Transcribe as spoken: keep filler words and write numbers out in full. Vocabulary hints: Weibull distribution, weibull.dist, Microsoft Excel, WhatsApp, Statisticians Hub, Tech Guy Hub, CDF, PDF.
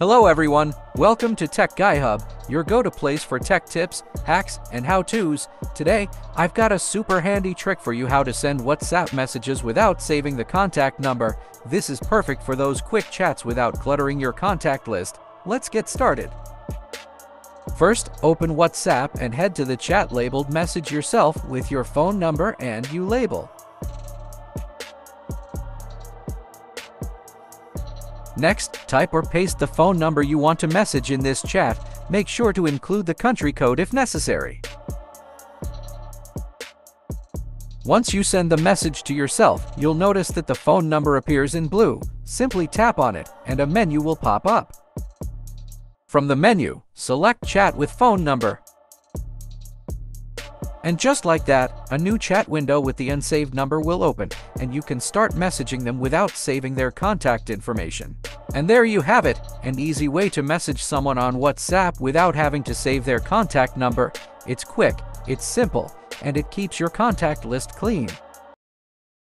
Hello everyone, welcome to Tech Guy Hub, your go-to place for tech tips, hacks, and how-tos. Today, I've got a super handy trick for you how to send WhatsApp messages without saving the contact number. This is perfect for those quick chats without cluttering your contact list. Let's get started. First, open WhatsApp and head to the chat labeled Message Yourself with your phone number and you label. Next, type or paste the phone number you want to message in this chat. Make sure to include the country code if necessary. Once you send the message to yourself, you'll notice that the phone number appears in blue. Simply tap on it, and a menu will pop up. From the menu, select Chat with Phone Number. And just like that, a new chat window with the unsaved number will open, and you can start messaging them without saving their contact information. And there you have it, an easy way to message someone on WhatsApp without having to save their contact number. It's quick, it's simple, and it keeps your contact list clean.